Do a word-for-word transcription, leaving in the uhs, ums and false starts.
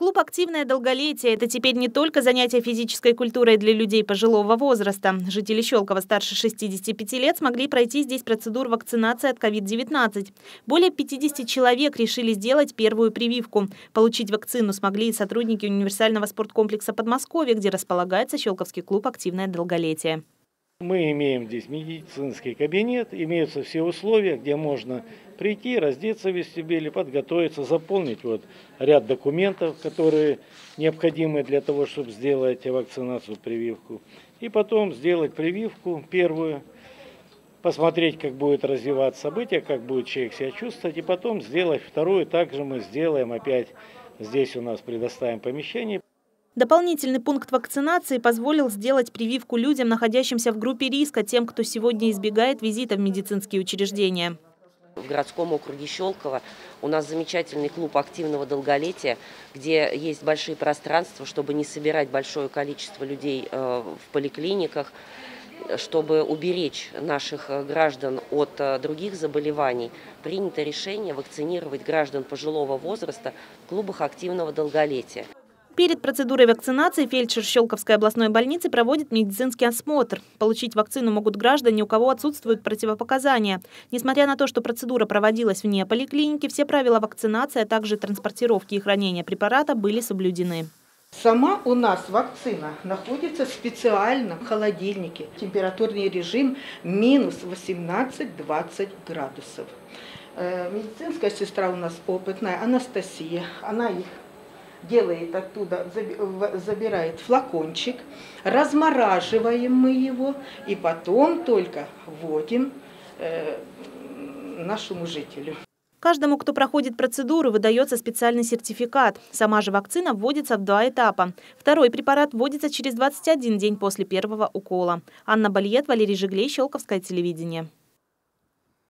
Клуб «Активное долголетие» – это теперь не только занятие физической культурой для людей пожилого возраста. Жители Щелкова старше шестидесяти пяти лет смогли пройти здесь процедуру вакцинации от ковид девятнадцать. Более пятидесяти человек решили сделать первую прививку. Получить вакцину смогли и сотрудники универсального спорткомплекса «Подмосковье», где располагается Щелковский клуб «Активное долголетие». Мы имеем здесь медицинский кабинет, имеются все условия, где можно прийти, раздеться в вестибюле, подготовиться, заполнить вот ряд документов, которые необходимы для того, чтобы сделать вакцинацию, прививку. И потом сделать прививку первую, посмотреть, как будет развиваться событие, как будет человек себя чувствовать, и потом сделать вторую. Также мы сделаем опять, здесь у нас предоставим помещение. Дополнительный пункт вакцинации позволил сделать прививку людям, находящимся в группе риска, тем, кто сегодня избегает визита в медицинские учреждения. В городском округе Щелково у нас замечательный клуб активного долголетия, где есть большие пространства, чтобы не собирать большое количество людей в поликлиниках, чтобы уберечь наших граждан от других заболеваний. Принято решение вакцинировать граждан пожилого возраста в клубах активного долголетия. Перед процедурой вакцинации фельдшер Щелковской областной больницы проводит медицинский осмотр. Получить вакцину могут граждане, у кого отсутствуют противопоказания. Несмотря на то, что процедура проводилась вне поликлиники, все правила вакцинации, а также транспортировки и хранения препарата были соблюдены. Сама у нас вакцина находится в специальном холодильнике. Температурный режим минус восемнадцать-двадцать градусов. Медицинская сестра у нас опытная, Анастасия. Она их делает оттуда, забирает флакончик, размораживаем мы его и потом только вводим э, нашему жителю. Каждому, кто проходит процедуру, выдается специальный сертификат. Сама же вакцина вводится в два этапа. Второй препарат вводится через двадцать один день после первого укола. Анна Бальет, Валерий Жиглей, Щёлковское телевидение.